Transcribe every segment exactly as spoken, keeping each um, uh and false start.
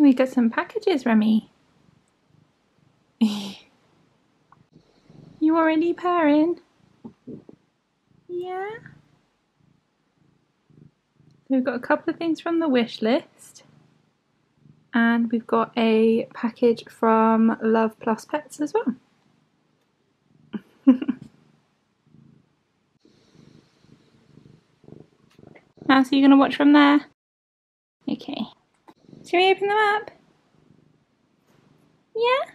We've got some packages, Remi. You already purring? Yeah? We've got a couple of things from the wish list. And we've got a package from Love Plus Pets as well. Mouse, are you going to watch from there? Okay. Shall we open them up? Yeah?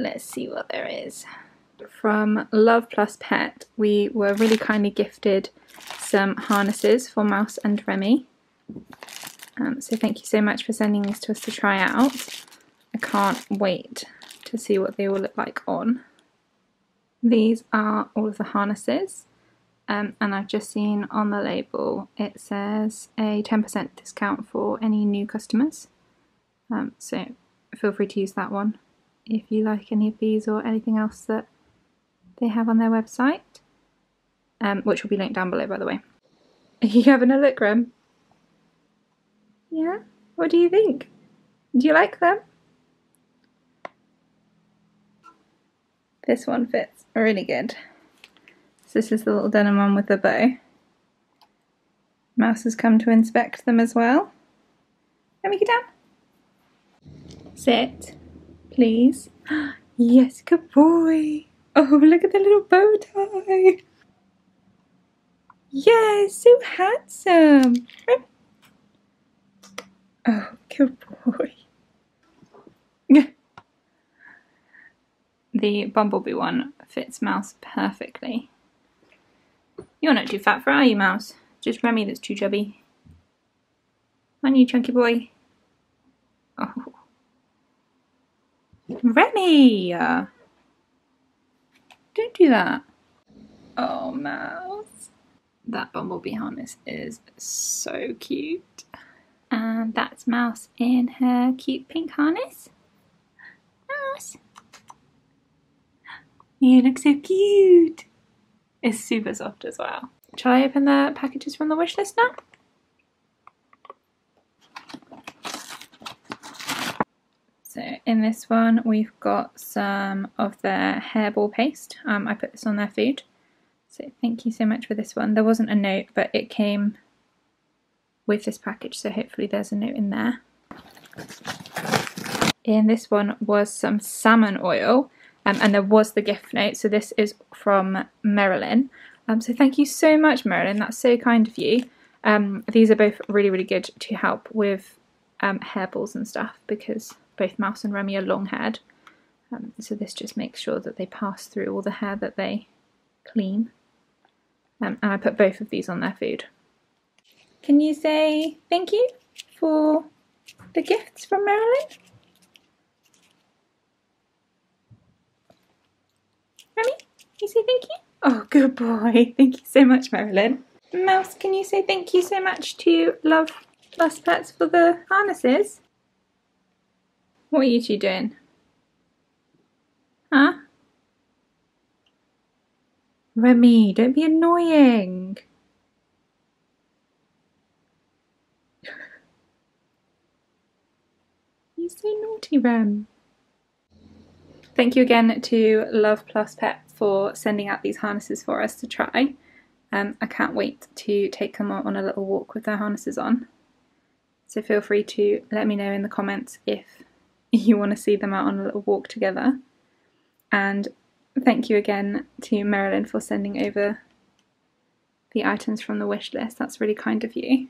Let's see what there is. From Love Plus Pet, we were really kindly gifted some harnesses for Mouse and Remi. Um, so thank you so much for sending these to us to try out. I can't wait to see what they all look like on. These are all of the harnesses, um, and I've just seen on the label it says a ten percent discount for any new customers. Um, so feel free to use that one if you like any of these or anything else that they have on their website, um, which will be linked down below, by the way. Are you having a look, Rem? Yeah? What do you think? Do you like them? This one fits really good. So this is the little denim one with the bow. Mouse has come to inspect them as well. Let me get down. Sit, please. Yes, good boy. Oh, look at the little bow tie. Yes, so handsome. Oh, good boy. The bumblebee one fits Mouse perfectly. You're not too fat for it, are you, Mouse? Just Remi that's too chubby. Aren't you, chunky boy? Oh. Remi! Don't do that. Oh, Mouse. That bumblebee harness is so cute. And that's Mouse in her cute pink harness. Mouse. You look so cute. It's super soft as well. Shall I open the packages from the wish list now? So in this one we've got some of their hairball paste. Um, I put this on their food. So thank you so much for this one. There wasn't a note, but it came with this package, so hopefully there's a note in there. In this one was some salmon oil. Um, and there was the gift note, so this is from Marilyn. Um, so thank you so much, Marilyn, that's so kind of you. Um, these are both really, really good to help with um, hairballs and stuff, because both Mouse and Remi are long-haired. Um, so this just makes sure that they pass through all the hair that they clean. Um, and I put both of these on their food. Can you say thank you for the gifts from Marilyn? Remi, can you say thank you? Oh, good boy. Thank you so much, Marilyn. Mouse, can you say thank you so much to Love Plus Pets for the harnesses? What are you two doing? Huh? Remi, don't be annoying. You're so naughty, Rem. Thank you again to Love Plus Pet for sending out these harnesses for us to try. Um, I can't wait to take them on a little walk with their harnesses on. So feel free to let me know in the comments if you want to see them out on a little walk together. And thank you again to Marilyn for sending over the items from the wish list. That's really kind of you.